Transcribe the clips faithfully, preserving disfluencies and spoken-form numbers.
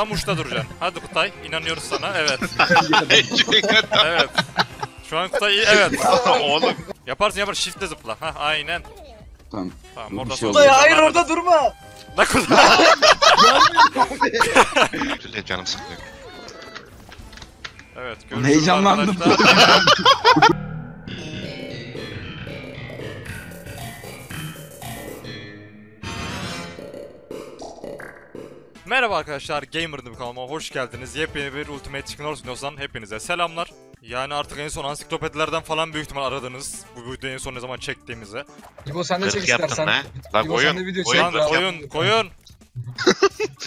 Tam uçta duracaksın. Hadi Kutay, inanıyoruz sana. Evet. Evet. Şu an Kutay iyi. Evet. Oğlum. Yaparsın yapar. Shift'le zıpla. Ha aynen. Tamam. Tamam orada şey Kutay hayır orada hadi. Durma. La Kutay. Öyle canım sıkılıyor. Evet. Heyecanlandım. Merhaba arkadaşlar, Gamerin Dibi kanalıma hoş geldiniz. Yepyeni bir Ultimate Chicken Horse videosundan hepinize selamlar. Yani artık en son ansiklopedilerden falan büyük ihtimal aradınız. Bu videoyu en son ne zaman çektiğimizi. İbo sen de çek istersen. Lan koyun, koyun, koyun.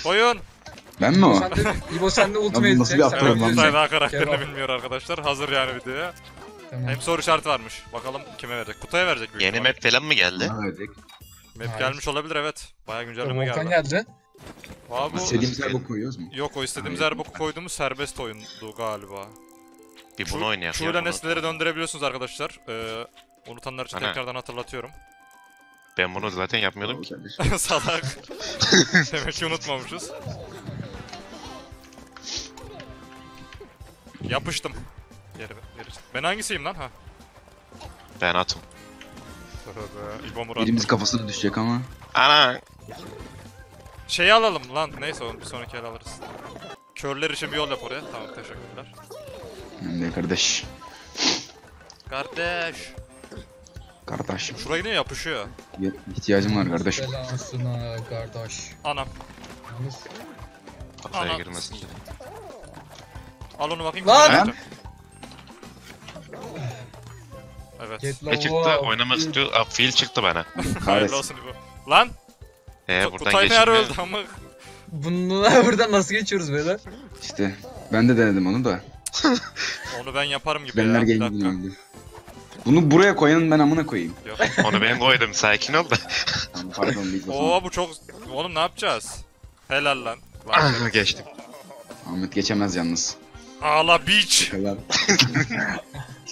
Koyun. Ben mi o? İbo sen de Ultimate Chicken Horse. Kutay daha karakterini bilmiyor arkadaşlar. Hazır yani videoya. Tamam. Hem soru işareti varmış. Bakalım kime verecek? Kutay'a verecek büyük ihtimal. Yeni map falan mı geldi? Map gelmiş olabilir evet. Bayağı güncelleme geldi. Abi, istediğimiz her boku koyuyoruz mu? Yok o istediğimiz her boku koyduğumuz serbest oyundu galiba. Bir bunu oynayalım. Şurada nesneleri döndürebiliyorsunuz arkadaşlar. Ee, unutanlar için tekrardan hatırlatıyorum. Ben bunu zaten yapmıyordum ki. Salak. Demek ki unutmamışız. Yapıştım. Yeri, yeri. Ben hangisiyim lan ha? Ben atım. Birimiz kafasına düşecek ama. Ana. Şeyi alalım lan, neyse onu bir sonraki el alırız. Körler için bir yol yap oraya, tamam teşekkürler. Ne kardeş? Kardeş. Kardeşim. Şuraya yine yapışıyor. İhtiyacım var kardeşim. Selamsına kardeş. Anam. Anam. Girmesin. Al onu bakayım. Lan! Evet. Ne çıktı? Oynamak istiyor. Fil çıktı bana. Hayırlı olsun bu. Lan! Eee buradan geçiyoruz ama bunlar buradan nasıl geçiyoruz böyle? İşte ben de denedim onu da. Onu ben yaparım gibi. Benler ya, geldi. Bunu buraya koyanın ben amına koyayım. Yok. Onu ben koydum. Sakin ol da. Pardon biz. Oo bu çok oğlum ne yapacağız? Helal lan. Lan geçtim. Ahmet geçemez yalnız. Ağla biç.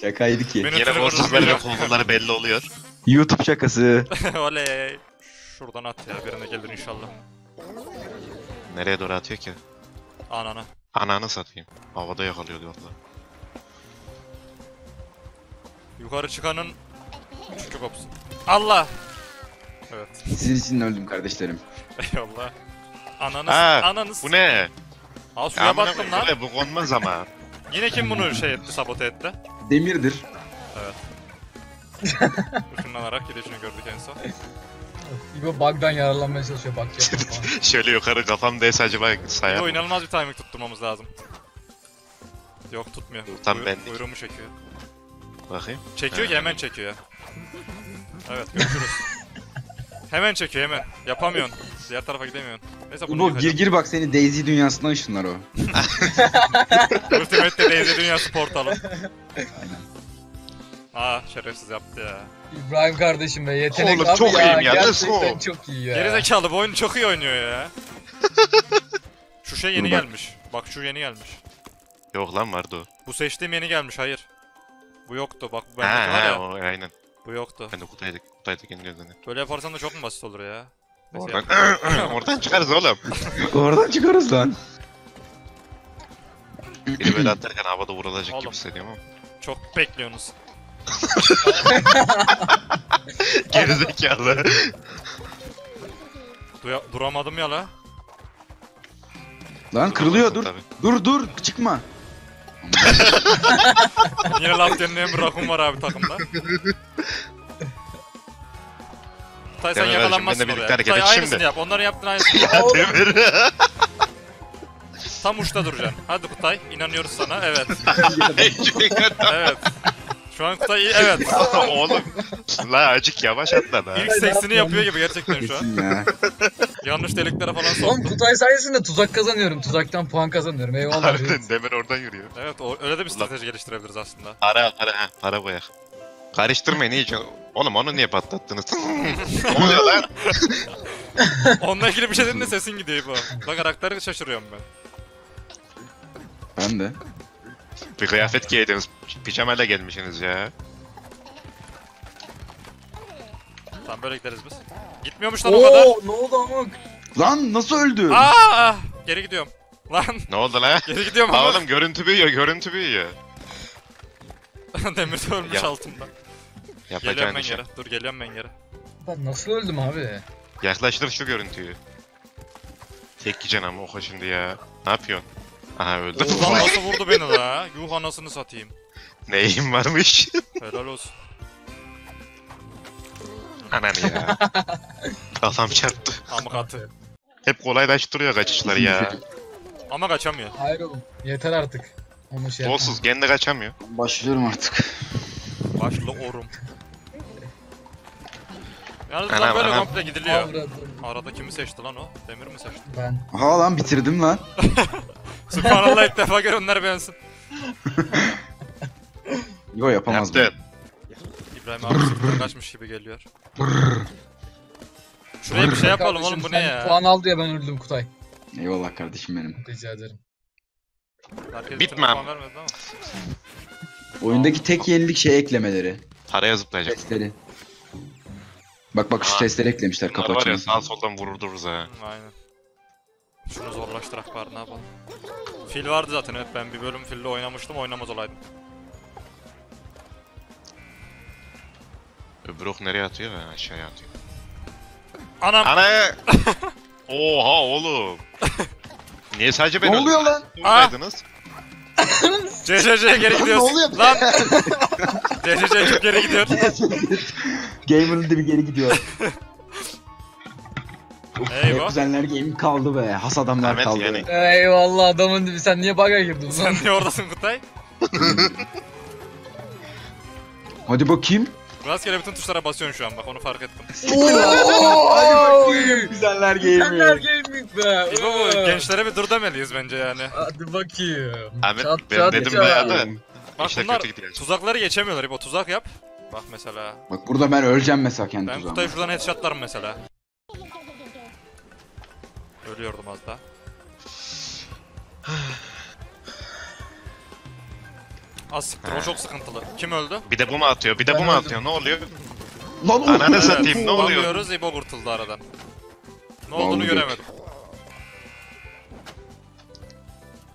Şakaydı ki. Yine borsuz böyle konuları belli oluyor. YouTube şakası. Oley. Şuradan at ya, birine gelir inşallah. Nereye doğru atıyor ki? Ananı. Ananı satayım. Havada yakalıyordu vallahi. Yukarı çıkanın... Çünkü kopsun. Allah! Evet. Sizin için öldüm kardeşlerim. Eyvallah. Ananı... Ha, ananı... Bu ne? Al suya baktım lan. Bu konmaz ama. Yine kim bunu şey etti, sabote etti? Demirdir. Evet. Işınlanarak gidişini gördük en son. İbo bug'dan yararlanmaya çalışıyor bug yapıyor falan. Şöyle yukarı kafamdaysa acaba sayar mı? Yo inanılmaz bir timing tutturmamız lazım. Yok tutmuyor. Tam Uy bendik. Uyrumu çekiyor. Bakayım. Çekiyor ha. Ki hemen çekiyor. Evet görüşürüz. Hemen çekiyor hemen. Yapamıyorsun. Diğer tarafa gidemiyorsun. Neyse bunu İbo gir gir bak seni Daisy dünyasına ışınlar o. Ultimate Daisy dünyası portalı. Aynen. Aa şerefsiz yaptı ya. İbrahim kardeşim be yetenek oğlum, abi çok ya, iyiyim ya gerçekten çok iyi ya. Gerizekalı bu oyunu çok iyi oynuyor ya. Şu şey yeni bak. Gelmiş. Bak şu yeni gelmiş. Yok lan vardı o. Bu seçtiğim yeni gelmiş hayır. Bu yoktu bak bu bende var ya. O, aynen. Bu yoktu. Ben de Kutay'dık. Kutay'dık yeni gözden. Böyle yaparsan da çok mu basit olur ya? Oradan, oradan çıkarız oğlum. Oradan çıkarız lan. Biri böyle atlarken havada vurulacak oğlum, gibi hissediyorum ama. Çok bekliyorsunuz. Gerizekalı. Duya duramadım ya la. Lan kırılıyor dur. Tabii. Dur dur çıkma. Yine laf denleyen bir rakun var abi takımda. Tay sen yakalanmazsın oraya. Tay aynısını yap onların yaptığın aynısını yap. Tam uçta duracaksın. Hadi Kutay inanıyoruz sana evet. Evet. Şu an Kutay iyi, evet. Oğlum, la acık yavaş atla da. İlk seksini yapıyor gibi gerçekten şu an. Ya. Yanlış deliklere falan soktu. Oğlum Kutay sayesinde tuzak kazanıyorum, tuzaktan puan kazanıyorum, eyvallah. Harbiden Demir oradan yürüyor. Evet, o, öyle de bir strateji geliştirebiliriz aslında. Para, para, ha, para boyak. Karıştırmayın iyice. Oğlum onu niye patlattınız? Ne oluyor lan? Onunla ilgili bir şey dedin de sesin gidiyor bu. Lan karakteri şaşırıyorum ben. Ben de. Bir kıyafet giydiniz, pijamayla gelmişsiniz ya. Tamam böyle gideriz biz. Gitmiyormuş lan oo, o kadar. Oo ne oldu amık? Lan nasıl öldü? Aaa! Geri gidiyorum. Lan. Ne oldu lan? Geri gidiyor mu? Oğlum görüntü büyüyor, görüntü büyüyor. Demir de ölmüş ya. Altında. Yapacağın geliyorum ben şey. Yere. Dur geliyorum ben yere. Ben nasıl öldüm abi? Yaklaştır şu görüntüyü. Tek gecen ama oha şimdi ya. Ne yapıyorsun? Aha öldüm. Ulan nasıl vurdu beni la? Yuh anasını satayım. Neyim varmış? Helal olsun. Anam ya. Kafam çarptı. Amık atı. Hep kolaylaştırıyor kaçışları ya. Ama kaçamıyor. Hayır oğlum. Yeter artık. Onu şey Bolsuz. Kendi kaçamıyor. Başlıyorum artık. Başla orum. Yalnız anam, böyle anam. Komple gidiliyor. Arada kimi seçti lan o? Demir mi seçti? Ben. Ha lan bitirdim lan. Subhanallah ilk defa görünler bensin. Yo yapamaz. Yaptı. İbrahim abi sıfırdan kaçmış gibi geliyor. Şuraya bir şey yapalım kardeşim, oğlum bu ne ya? Puan aldı ya ben öldüm Kutay. Eyvallah kardeşim benim. Rica ederim. Herkes bitmem. Oyundaki tek yenilik şey eklemeleri. Taraya zıplayacak. Testleri. Bak bak şu testleri eklemişler kapı açınca. Sağ soldan vururduruz ha. Aynen. Şunu zorlaştırak bari ne yapalım. Fil vardı zaten evet ben bir bölüm fille oynamıştım oynamaz olaydım. Öbür ok nereye atıyor ben aşağıya atıyor. Anam! Ana! Oha oğlum! Niye sadece ben ne oluyor lan? Buradaydınız. C C C'ye geri gidiyoruz. Ne oluyor lan? C C C'ye çok geri gidiyor. Gamerin Dibi geri gidiyor. Eyvah. Kuzenler game kaldı be. Has adamlar evet, kaldı. Yani. Eyvallah adamın dibi. Sen niye bug'a girdin? Sen niye oradasın Kutay? Hadi bakayım. Rastgele bütün tuşlara basıyorsun şu an bak onu fark ettim. Hadi bakayım güzeller gaming. Güzeller gaming be. İbo gençlere bir dur demeliyiz bence yani. Hadi bakayım. Ahmet çat, ben çat, dedim bayağı da. Bak işte bunlar tuzakları geçemiyorlar İbo tuzak yap. Bak mesela. Bak burada ben öleceğim mesela kendi ben tuzağıma. Ben Kutay'ı şuradan headshotlarım mesela. Ölüyordum az daha. Az sıktır, o çok sıkıntılı. Kim öldü? Bir de bu mu atıyor, bir de ben bu mu atıyor? Öldüm. Ne oluyor? Lan ananı evet, satayım, ne oluyor? Anlıyoruz, İbo kurtuldu aradan. Ne lan olduğunu göremedim.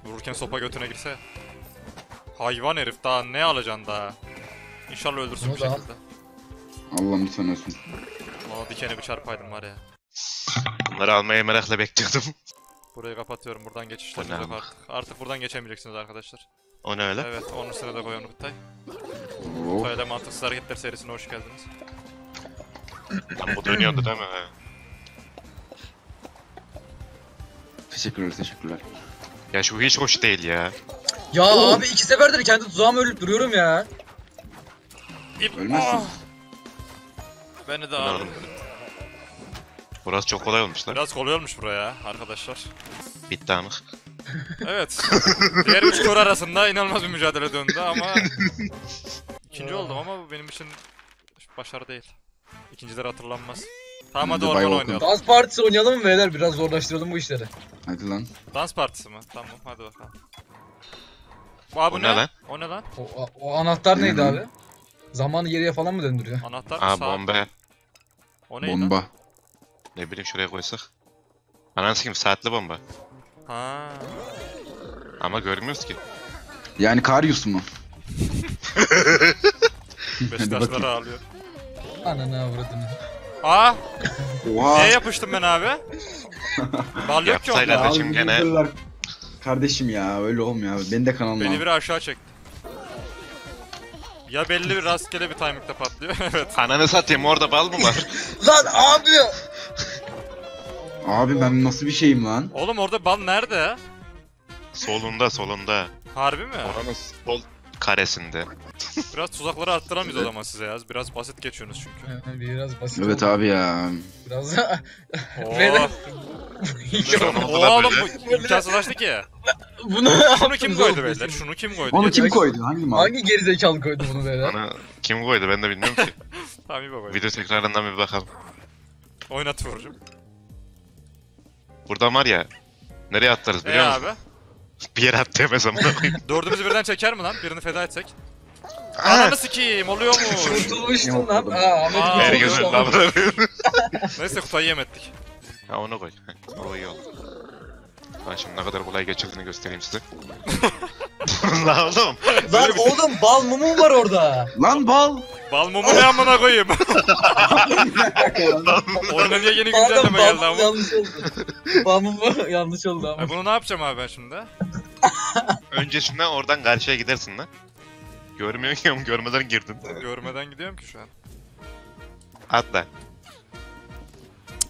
Vururken sopa götüne girse. Hayvan herif, daha ne alacaksın daha? İnşallah öldürsün bir şekilde. Allah'ım sen ölsün. Valla dikeni bir çarpaydım var ya. Bunları almaya merakla bekliyordum. Burayı kapatıyorum, buradan geçişler yok artık. Artık buradan geçemeyeceksiniz arkadaşlar. O ne öyle? Evet, onun sırada koyalım Kutay. Kutay ile Mantıksız Hareketler serisine hoş geldiniz. Tam bu dönüyordu değil mi? Teşekkürler, teşekkürler. Ya şu hiç hoş değil ya. Ya oh. Abi iki seferdir kendi tuzağıma ölüp duruyorum ya. Ölmezsin. Beni de ağır. Burası çok kolay olmuş lan. Biraz kolay olmuş buraya arkadaşlar. Bitti anık. Evet. Diğer üç kor arasında inanılmaz bir mücadele döndü ama ikinci oldum ama bu benim için başarı değil. İkinciler hatırlanmaz. Tamam hadi orman oynayalım. Dans partisi oynayalım mı beyler? Biraz zorlaştıralım bu işleri. Hadi lan. Dans partisi mi? Tamam hadi bakalım. Aa, bu o ne? Ne lan? O ne lan? O, o anahtar neydi abi? Zamanı geriye falan mı döndürüyor? Anahtar mı? Aa bomba. O neydi? Bomba. Ne bileyim şuraya koysak. Ananı sikeyim saatli bomba. Ha. Ama görmüyoruz ki. Yani Karyus mu? Beşiktaşlara ağlıyor. Ananı avradını. Aa! Oha! Neye yapıştım ben abi? Bal yok ki onda. Kardeşim gene. Kardeşim ya öyle olmuyor abi. Beni de kanalına beni biri aşağı çekti. Ya belli bir rastgele bir timing'de patlıyor. Evet. Ananı satayım orada bal mı var? Lan abi! Abi ben nasıl bir şeyim lan? Oğlum orada bal nerede? Solunda solunda. Harbi mi? Oranın sol karesinde. Biraz tuzakları arttıramayız o zaman size ya. Biraz basit geçiyorsunuz çünkü. Biraz basit. Evet oldu. Abi ya. Biraz da... Ooo. Ooo oğlum bu imkansızlaştı ki. Bunu... Şunu kim koydu beyler? Şunu kim koydu? Onu kim koydu? Hangi mal? Hangi gerizekalı koydu bunu beyler? Bana kim koydu ben de bilmiyorum ki. Tamam iyi bakalım. Video tekrarından bir bakalım. Oynat vurucum. Buradan var ya, nereye atlarız biliyor musun? Ee abi? Bir yere atlayamayız ama. Dördümüzü birden çeker mi lan? Birini feda etsek. Ananı sikiyim, oluyor mu? Kurtulmuştun lan. Aa, her gözün lavları. Neyse Kutay'ı yemettik. Ha onu koy. O iyi oldu. Ben şimdi ne kadar kolay geçildiğini göstereyim size. Lan oğlum. Lan oğlum bal mumu var orada. Lan bal. Bal mumu ne amına koyayım? Orada niye yeni güncelleme geldi ama? Yanlış oldu. Bal mumu yanlış oldu ama. Bunu ne yapacağım abi ben şimdi? Öncesinden oradan karşıya gidersin lan. Görmüyor ki, görmeden girdin. Görmeden gidiyorum ki şu an. Atla.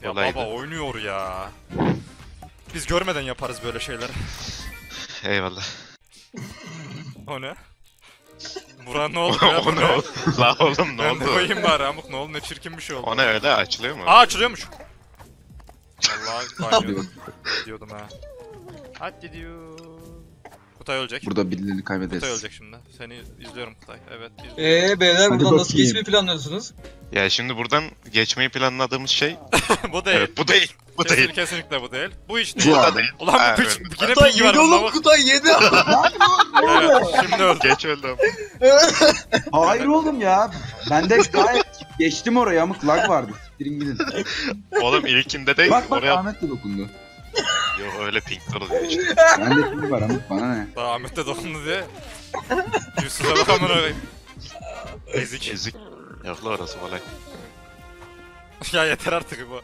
Ya olaydı. Baba oynuyor ya. Biz görmeden yaparız böyle şeyleri. Eyvallah. O ne? Buran ne oldu? O ne oldu? La oğlum ne ben oldu? Ben de koyayım bari Amuk, ne oldu, ne çirkin bir şey oldu. O ne öyle, açılıyor mu? Aa, açılıyormuş. Vallahi kaynıyordum. Diyordum ha. Hadi diyor. Kutay ölecek. Burada bilineni kaybederiz. Kutay ölecek şimdi. Seni izliyorum Kutay. Evet. Izliyorum. Ee beyler, buradan hadi nasıl geçmeyi planlıyorsunuz? Ya şimdi buradan geçmeyi planladığımız şey bu değil. Evet, bu değil. Bu Kesin, değil. Kesinlikle bu değil. Bu hiç değil. Bu değil. Ulan bu piç. Yine pingi var. Oğlum Kutay yedi. Evet, şimdi öldü. Geç öldüm. Hayır oğlum ya. Ben de gayet geçtim oraya. Amık lag vardı. Siktirin gidin. Oğlum ilkinde değil. Bak bak oraya... Ahmet de dokundu. Yok öyle pinkler oluyor işte. Ben de pink var Amık, bana ne? Daha Ahmet de dokundu diye. Yüzsüze bakalım oraya. Ezik. Ezik. Yok la orası falan. Ya yeter artık bu.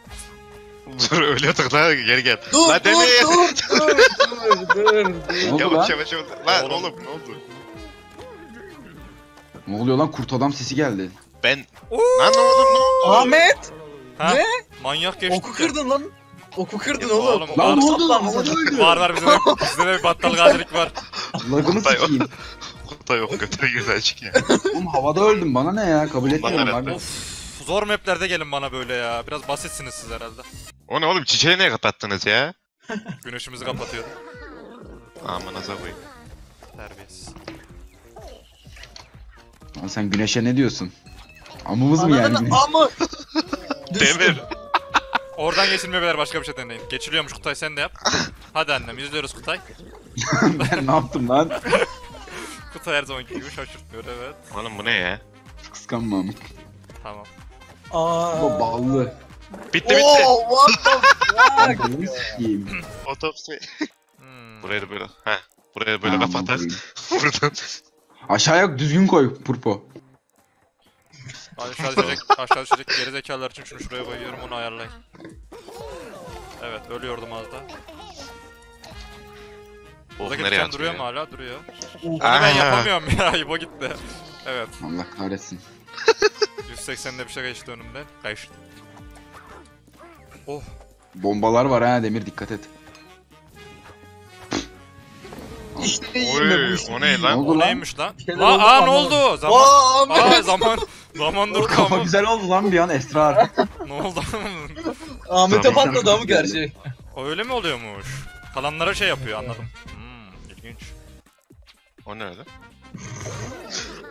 Dur ölüyorduk lan, geri gel. Dur la, dur, dur dur dur dur dur. Yavaş yavaş yavaş. Lan oğlum, oğlum ne oldu? Ne oluyor lan, kurt adam sesi geldi. Ben... Oo! Lan ne oldu ne oldu? Ahmet! Ha? Ne? Manyak geçti. Oku kırdın lan. Oku kırdın ya, oğlum. Lan, lan ne oldu lan? Var var bizde de, bizde de bir battal gazilik var. Lagını sikiyim. Kutay yok, götüre güzel çıkıyor. Oğlum havada öldüm, bana ne ya, kabul etmiyorum. Of. Zor maplerde gelin bana böyle ya. Biraz basitsiniz siz herhalde. O ne oğlum, çiçeği niye kapattınız ya? Güneşimizi kapatıyor. Amanaza koyayım. Terbiyesiz. Lan sen güneşe ne diyorsun? Amımız mı yani? Amı! Demir! Oradan geçilmiyor beyler, başka bir şey deneyin. Geçiliyormuş Kutay, sen de yap. Hadi annem, izliyoruz Kutay. Ben ne yaptım lan? Kutay her zamanki gibi şaşırtmıyor, evet. Oğlum bu ne ya? Kıskanma amık. Tamam. Aa. Bu ballı. Bitti bitti. Oh, what the fuck? Otopsi. Hmm. Buraya da böyle. Heh. Buraya da böyle laf atar. Buradan. Aşağıya düzgün koy Purpo. Aşağı düşecek, aşağı düşecek gerizekalılar için şunu şuraya koyuyorum, onu ayarlayın. Evet, ölüyordum az da. Buradaki tüken duruyor mu hala? Duruyor. Bunu ben yapamıyorum ya, İbo gitti. Evet. Allah kahretsin. yüz seksende bir şey geçti önümden. Kayıştı. Oh. Bombalar var ha Demir, dikkat et. İşte oy, o ne lan? O neymiş lan? Lan aa ne oldu? Zaman. Aa, aa zaman. Zaman dur kafa. Güzel oldu lan bir an esrar. Ne oldu? Ahmet'e patladı mı gerçi? Öyle mi oluyormuş? Kalanlara şey yapıyor, anladım. Hmm, ilginç. O ne öyle?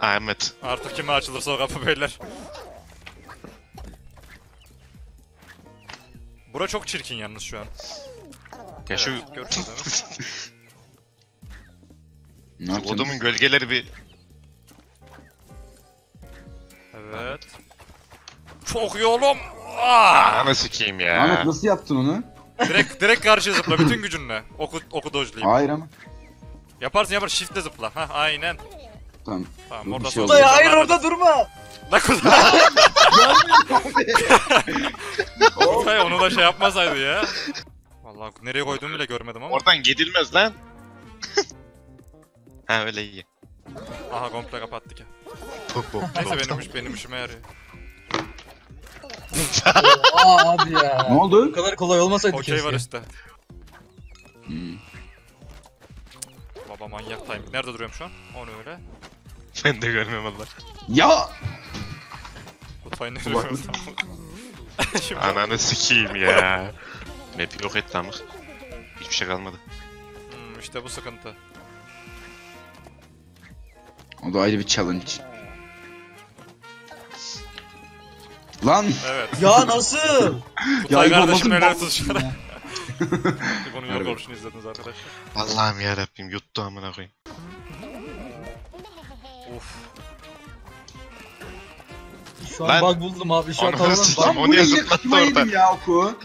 Ahmet. Artık kime açılırsa o kapı beyler. Bura çok çirkin yalnız şu an. Ya şu... şu odamın gölgeleri bir... Evet. Çok iyi oğlum! Ana sikiyim ya. Ahmet nasıl yaptın onu? Direkt, direkt karşıya zıpla bütün gücünle. Oku, oku dojlayayım. Hayır ama. Yaparsın yaparsın, shift'le zıpla. Hah aynen. Tamam. Tamam orada şey Kutay, hayır orada durma. La Kutay. Kutay onu da şey yapmasaydı ya. Vallahi nereye koyduğumu bile görmedim ama. Oradan gidilmez lan. Ha öyle iyi. Aha komple kapattık ya. Neyse benim iş, benim işime yarıyor. Oha abi ya. Ne oldu? Bu kadar kolay olmasaydı keşke. Okey var işte. Hmm. Baba manyak timing. Nerede duruyorum şu an? Onu öyle. Ben de görmüyorum Allah. Ya! Kutay nereye görüyorsun? Ananı sikiyim ya. Map yok etti amık. Hiçbir şey kalmadı. Hmm, işte bu sıkıntı. O da ayrı bir challenge. Lan! Evet. Ya nasıl? Kutay ya, kardeşim neler tutuşlar. Bunun yor oluşunu izlediniz arkadaşlar. Allah'ım yarabbim, yuttu amına koyayım. Of. Şu an bug buldum abi, şu an tavlandım. Lan bu niye zıplattı orada?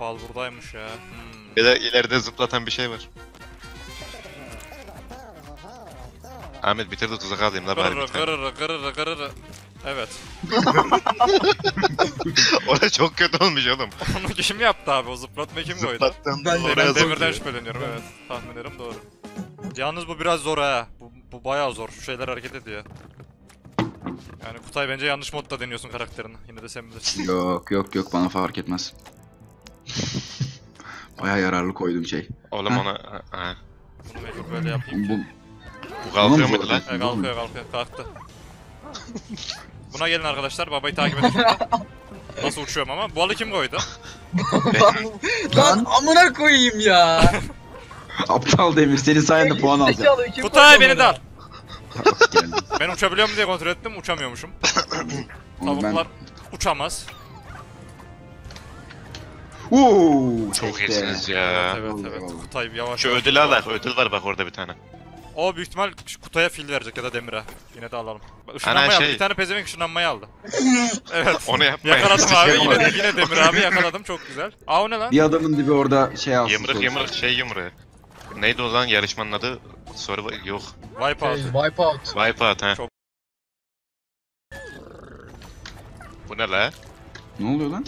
Bal buradaymış ya. Hmm. Ya da ileride zıplatan bir şey var. Ahmet bitir de tuzak alayım la bari. Gırırı gırırı gırırı. Evet. Orada çok kötü olmuş oğlum. Onu kim yaptı abi? O zıplatmayı kim koydu? Zıplattım. Ben demirden zıplıyorum. Şüpheleniyorum evet. Tahminlerim doğru. Yalnız bu biraz zor ha. Bu, bu bayağı zor. Şu şeyler hareket ediyor. Yani Kutay bence yanlış modda deniyorsun karakterini. Yine de sen bilirsin. Yok yok yok bana fark etmez. Bayağı yararlı koydum şey. Oğlum ha. Ona... Ha. Bunu mecbur böyle yapayım ki. Bu... Bu kalkıyor muydu lan? Evet, kalkıyor kalkıyor kalktı. Buna gelin arkadaşlar babayı takip edin. Nasıl uçuyorum ama? Bu halı kim koydu? lan, lan amına koyayım ya. Aptal Demir senin sayende puan alacağım. Kutay beni de al. Ben uçabiliyor mu diye kontrol ettim uçamıyormuşum. Tavuklar ben... uçamaz. Uuu çok iyisiniz ya. Evet evet, evet. Kutay yavaş yavaş. Şu ödül var ödül var bak orada bir tane. O büyük ihtimal Kutay'a fil verecek ya da Demir'e. Yine de alalım. Işınlanmayı şey... aldı. Bir tane pezevenk ışınlanmayı aldı. Evet. Onu yapmayın. Yakaladım abi. Yine, de, yine Demir abi yakaladım. Çok güzel. Aa o ne lan? Bir adamın dibi orada şey alsın. Yımrık yımrık şey yımrığı. Neydi o lan yarışmanın adı? Soru yok. Wipeout. Hey, Wipeout. Wipeout he. Çok... Bu ne la? Ne oluyor lan?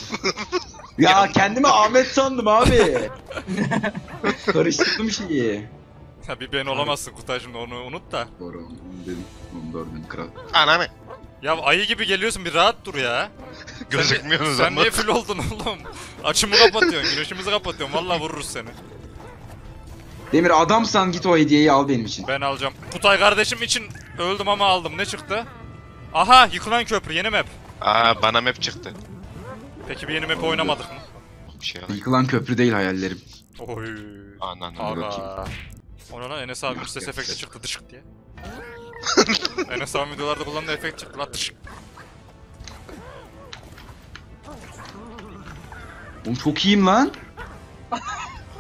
Ya kendimi Ahmet sandım abi. Karıştırdım şeyi. Ya bir ben olamazsın Kutay şimdi onu unut da. Doğru dedim. on dört bin kral. Ananı. Ya ayı gibi geliyorsun bir rahat dur ya. Gözükmüyorsun sen. Sen niye full oldun oğlum? Açımı kapatıyorsun, güneşimizi kapatıyorsun. Vallahi vururuz seni. Demir adamsan git o hediyeyi al benim için. Ben alacağım. Kutay kardeşim için öldüm ama aldım. Ne çıktı? Aha yıkılan köprü yeni map. Aa bana map çıktı. Peki bir yeni map oynamadık mı? Bir şey yıkılan köprü değil hayallerim. Oy. Ananı. Aa. Ona lan Enes abi ses efekti çıktı dışık diye. Enes abi videolarda kullandığı efekt çıktı lan dışık. Oğlum çok iyiyim lan.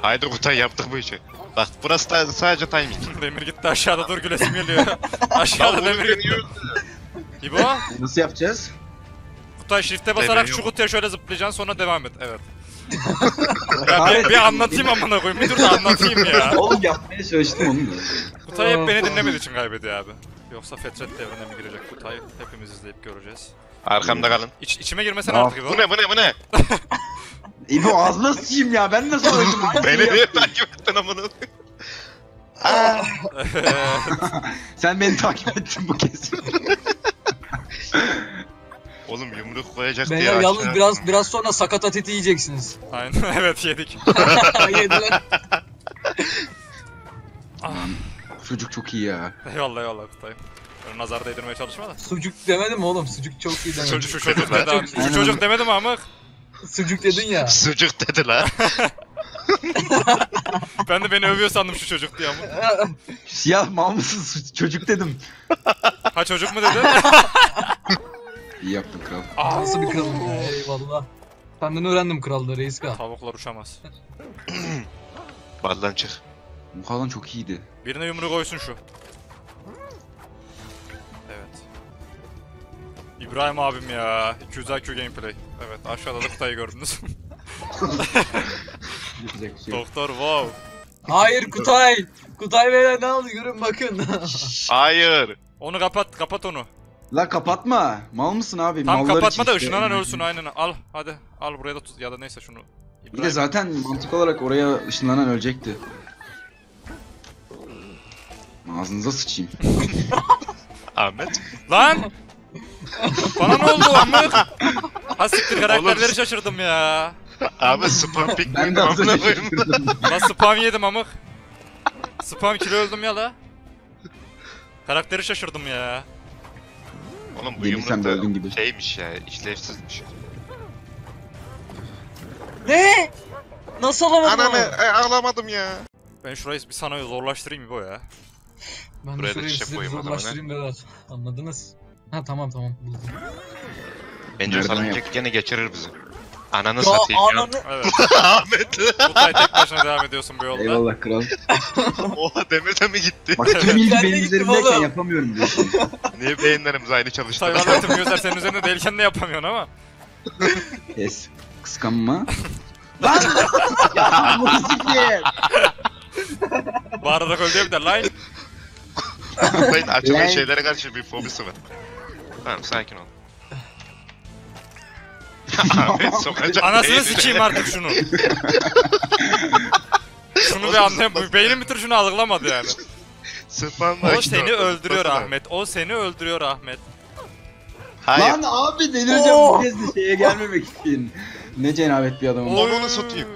Haydi Kutay yaptık bu işi. Bak burası da sadece timing. Demir gitti aşağıda dur gülesim geliyor. Aşağıda Demir gitti. İbo. Nasıl yapacağız? Kutay shift'e basarak şu kutuya şöyle zıplayacaksın sonra devam et evet. Ya bir, bir anlatayım amına koyayım. Bir dur da anlatayım ya. Oğlum yapmaya çalıştım onu da. Kutay hep beni dinlemediği için kaybediyor abi. Yoksa Fetret devrine mi girecek Kutay? Hepimiz izleyip göreceğiz. Arkamda kalın. İç, içime girmesene artık İbo. Bu ne bu ne bu ne? İbo ağzına sıçayım ya ben de soracağım. Beni niye takip ettin amına koyayım? Sen beni takip ettin bu kesin. Oğlum yumruk koyacak ben diye ya, yalnız ya. biraz biraz sonra sakatat eti yiyeceksiniz. Aynen evet yedik. Yediler. Sucuk çok iyi ya. Eyvallah eyvallah Kutay. Nazar değdirmeye çalışma da. Sucuk demedim oğlum sucuk çok iyi demedim. Sucuk şu çocuk dedim. Şu çocuk demedim amık. Sucuk dedin ya. Sucuk dedi la. Ben de beni övüyor sandım şu çocuk diye amık. Ya mal mısın çocuk dedim. Ha çocuk mu dedin? İyi yaptın kral. Aa, nasıl bir kralım ya eyvallah. Senden öğrendim kralda reis kral. Tavuklar uçamaz. Baldan çık. Bu kalan çok iyiydi. Birine yumruğu koysun şu. Evet. İbrahim abim ya. iki yüz I Q gameplay. Evet aşağıda da Kutay'ı gördünüz. Doktor wow. Hayır Kutay. Kutay böyle ne oldu görün bakın. Hayır. Onu kapat kapat onu. La kapatma. Mal mısın abi? Tam mallar kapatma da ışınlanan işte. Ölsün aynen. Al hadi. Al buraya da tut ya da neyse şunu. İbrahim. Bir de zaten mantık olarak oraya ışınlanan ölecekti. Ağzınıza sıçayım. Ahmet. Lan! Bana ne oldu Ahmet? Ha siktir karakterleri oğlum, şaşırdım ya. Abi spam pik miydi? Lan spam yedim amık. Spam kilo öldüm ya la. Karakteri şaşırdım ya. Oğlum bu yumruk da gibi. Şeymiş ya, işlevsizmiş. Ne? Nasıl alamadım? Ananı e, alamadım ya. Ben şurayı bir sana zorlaştırayım bu ya. Ben buraya şurayı size bir zorlaştırayım Berat. Anladınız? Ha tamam tamam. Bence o salıncak gene geçirir bizi. Ananı satayım ya. Evet. Ahmet. Kutay tek başına devam ediyorsun bu yolda. Eyvallah kral. Oha Demir'e mi gitti? Bak tüm ilgi benim üzerimdeyken yapamıyorum diyorsun. Niye beyinlerimiz aynı çalıştı? Tabii Ahmet'im gözler senin üzerinde değilken de yapamıyorsun ama. Yes. Kıskanma. Lan! Ya bu siktir. Bağırarak öldü evde lan. Lan açıldığı şeylere karşı bir fobisi var. Tamam sakin ol. Anasını sikeyim artık şunu. Şunu bir anlayam. Beynim bir tür şunu algılamadı yani. O seni öldürüyor Ahmet. O seni öldürüyor Ahmet. Hayır. Lan abi delireceğim bu kez de şeye gelmemek için. Ne cenabet bir adamım. Onu satayım.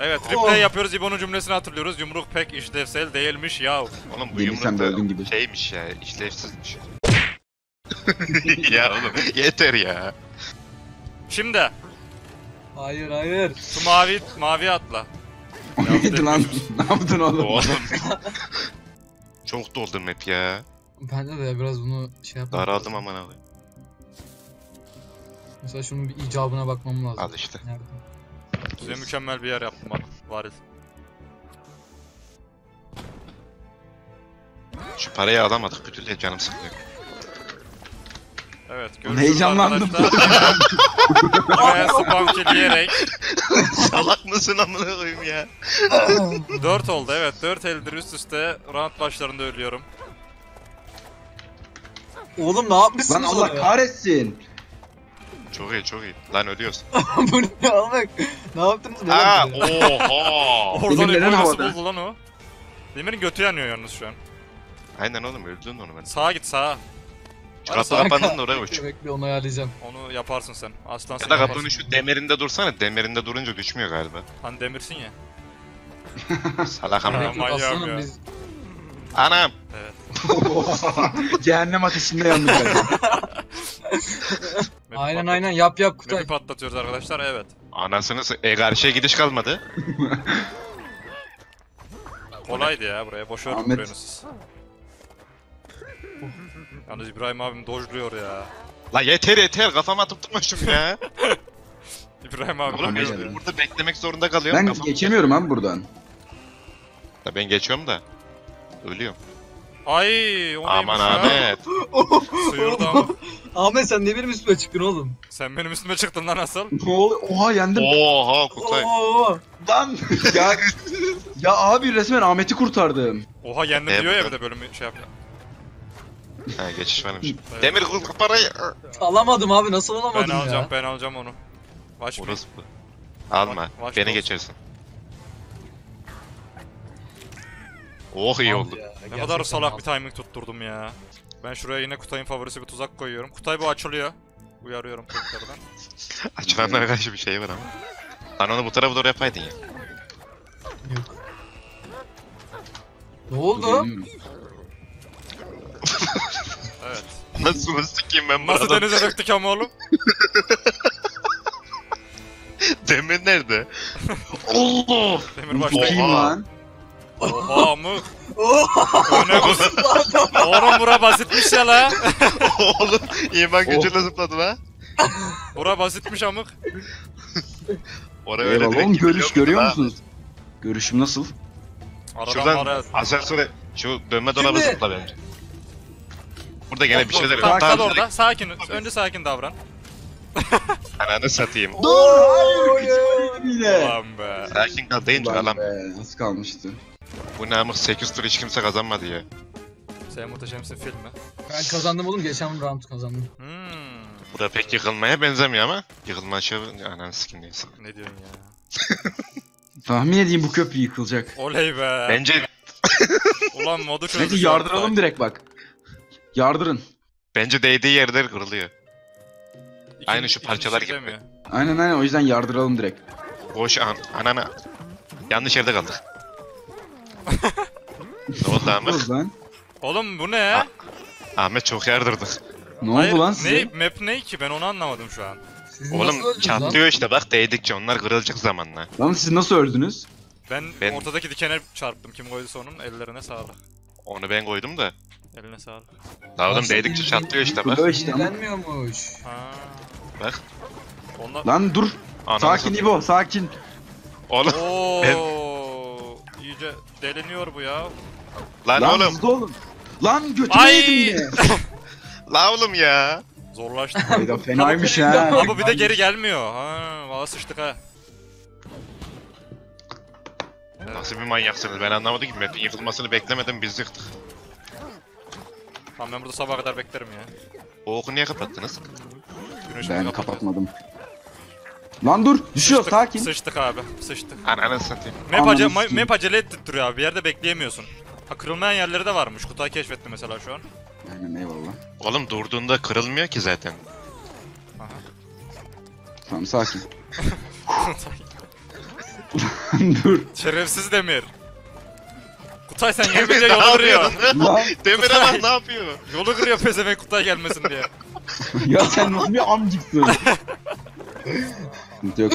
Evet, replay yapıyoruz. İbo'nun cümlesini hatırlıyoruz. Yumruk pek işlevsel değilmiş yav. Oğlum bu yumruk şeymiş ya, işlevsizmiş. Ya oğlum yeter ya. Şimdi. Hayır hayır. Şu mavi mavi atla. Ne yaptın lan? Ne yaptın oğlum? Oğlum. Çok doldum hep ya. Bende de ya biraz bunu şey yapalım. Daraldım aman abi. Mesela şunun bir icabına bakmam lazım. Al işte. Nerede? Size mükemmel bir yer yaptım abi. Variz. Şu parayı alamadık bir türlü, canım sıkılıyor. Evet, görüşürüz. Heyecanlandım. Buraya spam kiliyerek. Salak mısın amına koyayım ya? dört oldu evet. dört eldir üst üste round başlarında ölüyorum. Oğlum ne yapmışsın? Lan Allah ya kahretsin. Çok iyi çok iyi. Lan ölüyorsun. Bu ne almak? Ne yaptınız böyle? Ha, oha. Oradan nasıl buldu lan o? Demir'in götü yanıyor yalnız şu an. Aynen oğlum, öldürdün onu ben. Sağa git sağa. Kapı kapanın da oraya koş. Bekle onu ayarlayacağım. Onu yaparsın sen. Aslan sen. Ya da kapının şu demirinde dursana. Demirinde durunca düşmüyor galiba. Hani demirsin ya. Salak amına koyayım ya. Anam. Evet. Cehennem ateşinde yandık. Aynen aynen yap yap Kutay. Mepi patlatıyoruz arkadaşlar evet. Anasını s... E karşıya gidiş kalmadı. Kolaydı ya buraya. Boş ördük burayı siz. Yalnız İbrahim abim dojluyor ya. La yeter yeter kafama tutma şunu ya. İbrahim abi oğlum, ben burada beklemek zorunda kalıyorum. Ben kafam geçemiyorum abi buradan. Ya ben geçiyorum da. Ölüyorum. Ay, o aman Ahmet. Sıyırdı ama. Ahmet sen ne benim üstüme çıktın oğlum? Sen benim üstüme çıktın lan asıl. Oha yendim. Oha Kutay. Oha. Lan ya, ya abi resmen Ahmet'i kurtardım. Oha yendim ne diyor ya bir de bölümü şey yapıyor. Ha geçiş benim şimdi. Evet. Demir kurt parayı. Alamadım abi, nasıl alamadım ben ya? Ben alacağım ben alacağım onu. Baş orası mı? Alma. Baş beni olsun. Geçersin. Oh iyi oldu. Ya, ne kadar salak bir timing tutturdum ya. Ben şuraya yine Kutay'ın favorisi bir tuzak koyuyorum. Kutay bu açılıyor. Uyarıyorum tekrardan. Açılanlara karşı bir şey var ama. Lan onu bu tarafa doğru yapaydın ya. Yok. Ne oldu? Evet. Nasıl sikeyim ben buradan? Nasıl denize döktük ama oğlum? Demir nerede? Allah! Demir başlayayım. Oha mık! Öne kuzun! Oğlum bura basitmiş ya la! Oğlum iman gücüyle zıpladı la! Bura basitmiş amık! Oraya öyle direkt oğlum görüş görüyor musunuz? Görüşüm nasıl? Şuradan asansöre şu dönme dolabı zıpla bence. Burada gene bir şeyler yok. Kal orada sakin, önce sakin davran. Ananı satayım. Dur! Hayır! Ulan be! Sakin kal deyince alam. Nasıl kalmıştı? Bu namık sekiz tur hiç kimse kazanmadı ya. Sen muhteşemsin film mi? Ben kazandım oğlum, geçen round kazandım. Hmm. Bu da pek yıkılmaya benzemiyor ama. Yıkılma aşağı... Ananı sikim neyse. Ne diyorsun ya? Tahmin edeyim bu köprü yıkılacak. Oley be! Bence... Ulan modu çözdü. Bence yardıralım direkt bak. Yardırın. Bence değdiği yerler kırılıyor. İkin, aynı şu parçalar gibi. Mi? Aynen aynen, o yüzden yardıralım direkt. Boş an, anana. Yanlış yerde kaldık. Ne oldu Ahmet? Oğlum bu ne ya? Ahmet çok yardırdık. Ne hayır, oldu lan size? Ne, map ne ki, ben onu anlamadım şu an. Siz oğlum çatlıyor lan? İşte bak değdikçe onlar kırılacak zamanla. Lan siz nasıl öldünüz? Ben, ben... ortadaki dikene çarptım, kim koydu onun ellerine sağlık. Onu ben koydum da. Eline sağlık. Lan oğlum değdikçe çatlıyor işte bak. Denmiyormuş. Ha. Bak. Ondan... Lan dur. Ananı sakin İbo, sakin. Oğlum. Ben... İyice deliniyor bu ya. Lan, lan oğlum. oğlum. Lan götümü yedim ya. Lan oğlum ya. Zorlaştı. Hayda fenaymış ha. Ama bir de geri gelmiyor. Ha, valla sıçtık ha. Nasıl bir manyaksınız? Ben anlamadım ki. Metin yıkılmasını beklemedim, biz yıktık. Tamam, ben burada sabaha kadar beklerim ya. O oku niye kapattınız? Güneşimi ben kapatacağız. Kapatmadım. Lan dur, düşüyor, sıçtık, sakin. Sıçtık abi, sıçtık. Ananı satayım. Map, ace map acele ettirtiyor abi, bir yerde bekleyemiyorsun. Ha, kırılmayan yerleri de varmış, kutuyu keşfettim mesela şu an. Aynen, eyvallah. Oğlum durduğunda kırılmıyor ki zaten. Aha. Tamam, sakin. Dur. Şerefsiz Demir. Kutay sen gelmeyince yolu kırıyor. Demir adam ne yapıyor? Yolu kırıyor pezevenk Kutay gelmesin diye. Ya sen nasıl bir amcıksın? Yok.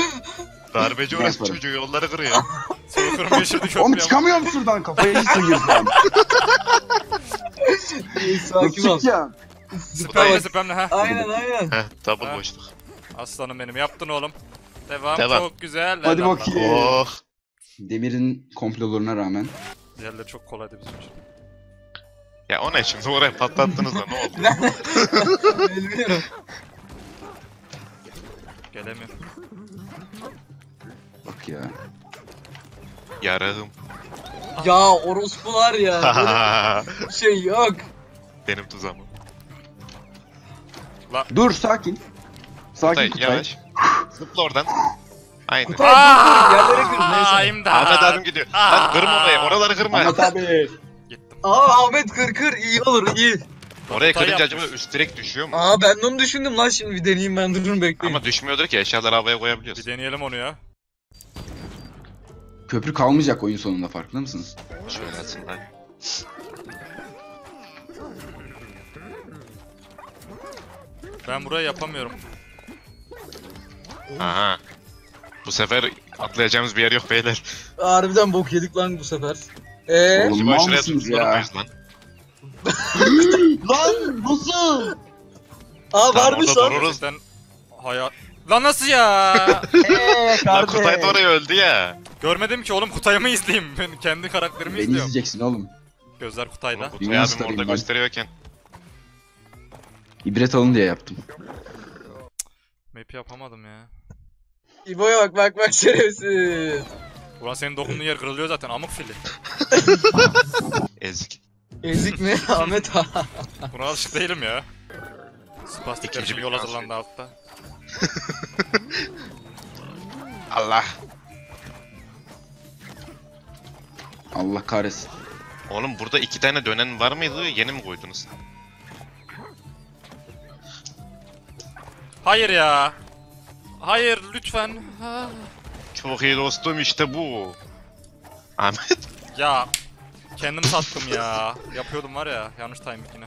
Darbeci orası çocuğu, yolları kırıyor. Seni kırmaya şurada köprü. Oğlum çıkamıyorum şuradan, kafaya hiç sığırsam. Sakin ol. Zıplamla zıplamla ha. Aynen aynen. Heh, double boşluk. Aslanım benim, yaptın oğlum. Devam, devam. Çok güzel. Hadi bakayım. Oh. Demir'in komplolarına rağmen. Diğerleri çok kolaydı bizim için. Ya o ne şimdi, oraya patlattınız da ne oldu? Bilmiyorum. Gelemiyorum. Bak ya. Yarağım. Ya orospular ya. Şey yok. Benim tuzağım. Dur sakin. Sakin Kutay. Yavaş. Zıpla oradan. Aynen. Kutay yerlere kır. Ahmet abim gidiyor. Lan kırma orayı, oraları kırma. Ahmet abi. Gittim. Aa Ahmet kır kır iyi olur iyi. Oraya kırınca acaba üst direkt düşüyor mu? Aa ben de onu düşündüm lan, şimdi bir deneyeyim ben, durun bekleyin. Ama düşmüyordur ki, eşyaları havaya koyabiliyorsun. Bir deneyelim onu ya. Köprü kalmayacak oyun sonunda, farkında mısınız? Şöyle atın lan. Ben burayı yapamıyorum. Aha. Bu sefer atlayacağımız bir yer yok beyler. Harbiden bok yedik lan bu sefer. Eee? Oğlum mal mısınız ya? Lan. Lan nasıl? Aa varmış lan. Gerçekten hayat... Lan nasıl ya? Eee kardeş. Lan Kutay da oraya öldü ya. Görmedim ki oğlum, Kutay'ımı izleyeyim. Ben kendi karakterimi izliyorum. Beni izleyeceksin oğlum. Gözler Kutay'da. Kutay abim orada ben gösteriyorken. İbret alın diye yaptım. Map yapamadım ya. İbo'ya bak bak bak şerefsiz. Ulan senin dokunduğun yer kırılıyor zaten, amık fili. Ezik. Ezik ne Ahmet abi? Buna alışık değilim ya. Spastikler için yol hazırlandı altta. Allah. Allah kahretsin. Oğlum burada iki tane dönen var mıydı? Yeni mi koydunuz? Hayır ya. Hayır lütfen. Ha. Çok iyi dostum, işte bu. Ahmet. Ya. Kendim sattım ya. Yapıyordum var ya. Yanlış timing yine.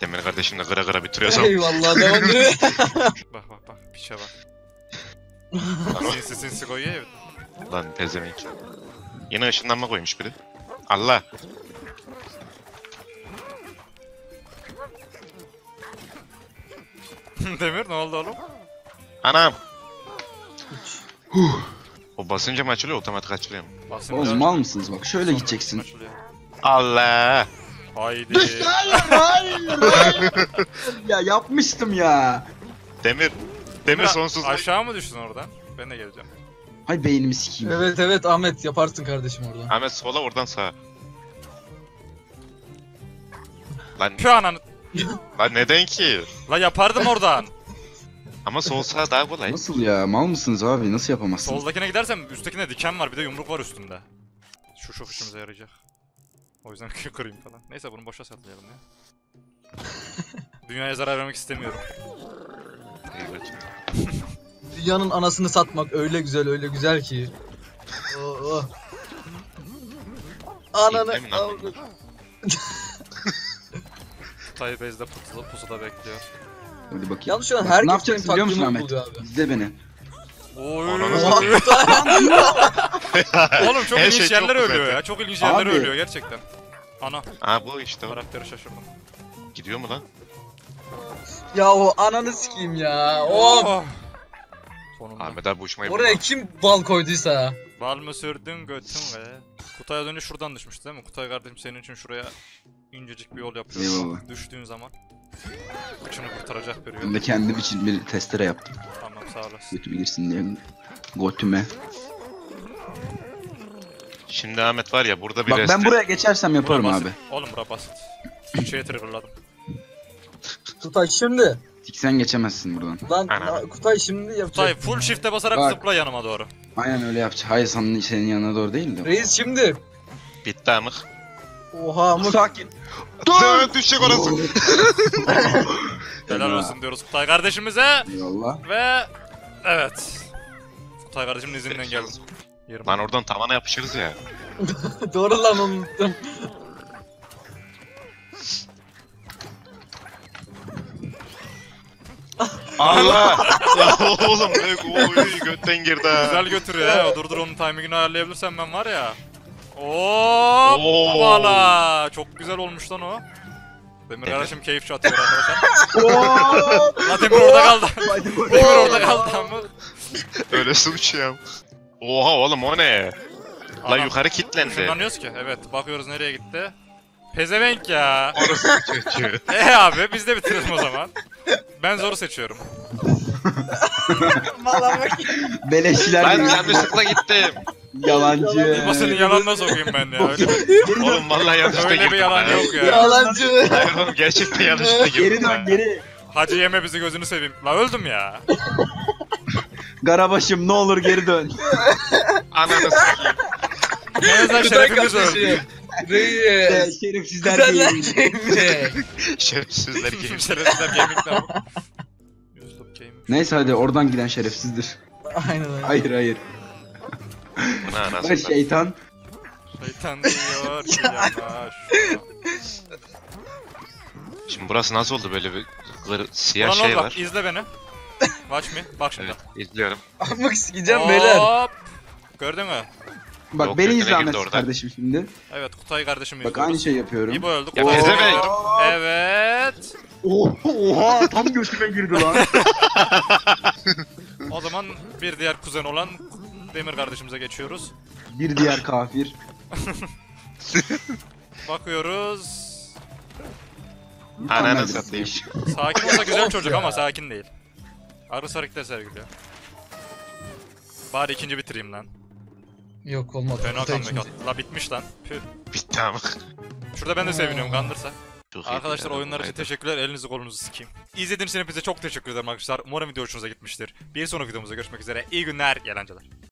Demir kardeşimle gıra gıra bitiriyorsam. Eyvallah devam ediyor. Bak bak bak. Pişe bak. Sinsi sinsi koyuyor ya. Lan pezevenk. Yine ışınlanma koymuş biri. Allah. Demir ne oldu oğlum? Anam. O basınca mı açılıyor, otomatik açılıyor mu? Oğlum mal mısınız bak, şöyle son gideceksin. Açılıyor. Allah. Haydi. Düştü hayır, hayır. Ya yapmıştım ya. Demir. Demir sonsuz. Aşağı mı düştün oradan? Ben de geleceğim. Hay beynimi sikeyim. Evet evet Ahmet yaparsın kardeşim oradan. Ahmet sola, oradan sağa. Lan. Şu ananı. Lan neden ki? Lan yapardım oradan. Ama sol sağ daha kolay. Nasıl ya? Mal mısınız abi? Nasıl yapamazsınız? Soldakine gidersem üsttekine diken var, bir de yumruk var üstümde. Şu çok işimize yarayacak. O yüzden kırayım falan. Neyse bunu boşa satlayalım ya. Dünyaya zarar vermek istemiyorum. Evet. Dünyanın anasını satmak öyle güzel öyle güzel ki. Oh, oh. Ananı avradım. Kutay bezde pusuda, pusuda bekliyor. Hadi bakayım. Yalnız şu an her geçen takvimi buldu abi. İzle beni. Oy. Oğlum çok ilginç yerler ölüyor ya. Çok ilginç yerler ölüyor gerçekten. Ana. Aa bu işte. Karakteri şaşırdım. Gidiyor mu lan? Ya o ananı sikeyim ya. Of. Sonunda. Ahmet abi uçmayı buldu. Oraya kim bal koyduysa. Bal mı sürdün götün be. Kutay az önce şuradan düşmüştü değil mi? Kutay kardeşim senin için şuraya incecik bir yol yapıyorum. Düştüğün zaman. Kıçını kurtaracak bir yol. Ben de kendim için bir testere yaptım. Tamam sağ olasın. Götü bilirsin diye. Götüme. Şimdi Ahmet var ya burada bir bak, rest. Ben buraya geçersem yaparım abi. Oğlum bura basit. Şuraya triggerladım. Kutay şimdi. Sen geçemezsin buradan. Lan ana. Kutay şimdi yapacak. Kutay full shift'e basarak bak, zıpla yanıma doğru. Aynen öyle yapacak. Hayır senin, senin yanına doğru değil de. Reis şimdi. Bitti amık. Oha amık. Sakin. Dur! Sevenet düşecek orası. Helal olsun diyoruz Kutay kardeşimize. Eyvallah. Ve evet. Kutay kardeşimin izniyle geldim. Lan oradan tavana yapışırız ya. Doğru lan unuttum. Allah! Ya oğlum oy götten girdi ha. Güzel götürüyor ha. Dur dur onun timing'ini ayarlayabilirsem ben var ya. Ooo! Valla! Çok güzel olmuş lan o. Demir kardeşim keyif çatıyor arkadaşlar. Lan Demir orada kaldı. Demir orada kaldı ama. Öylesi uçuyor. Oha oğlum o ne? Lan yukarı kilitlendi. Şunlanıyoruz ki. Evet bakıyoruz nereye gitti. Pezevenk ya. Orası kötü. E abi biz de bitirelim o zaman. Ben zoru seçiyorum. Beleşçiler. Ben yanlışlıkla gittim. Yalancı. Basının yalanına sokayım ben ya. Öyle bir... Oğlum vallahi yanlışlıkla girdim. Öyle bir yalan yok ya. Yalancı. Hayır oğlum gerçekten yanlışlıkla girdim. Geri dön geri. Hacı yeme bizi gözünü seveyim. La öldüm ya. Garabaşım ne olur geri dön. Ananı sikeyim. Neyse şerefimiz öldü. Reyye. Şerefsizler gaming. Şerefsizler gaming. Şerefsizler gaming lan bu. Neyse hadi oradan giden şerefsizdir. Aynen öyle. Hayır hayır. Lan şeytan. Şeytan diyor ki yavaş. Şimdi burası nasıl oldu böyle bir siyah şey var. Lan bak izle beni. Watch me. Bak şimdi. Evet, izliyorum. Amık sikeceğim beyler. Hop. Gördün mü? Bak yok, beni izle Ahmet kardeşim şimdi. Evet Kutay kardeşim izliyoruz. Bak aynı şey yapıyorum. İbo öldük. Ya pezevenk. Evet. Oha tam göğsüme girdi lan. O zaman bir diğer kuzen olan Demir kardeşimize geçiyoruz. Bir diğer kafir. Bakıyoruz. Ananı satayım. Sakin olsa güzel çocuk ama sakin değil. Arus hareketler sergiliyor. Bari ikinci bitireyim lan. Yok olmadı. Fena kandık attı. La bitmiş lan. Püh. Bitti ama. Şurada ben de seviniyorum kandırsa. Çok arkadaşlar oyunlar için teşekkürler. Elinizi kolunuzu sikeyim. İzlediğiniz için hepinize çok teşekkür ederim arkadaşlar. Umarım video hoşunuza gitmiştir. Bir sonraki videomuzda görüşmek üzere. İyi günler. İyi eğlenceler.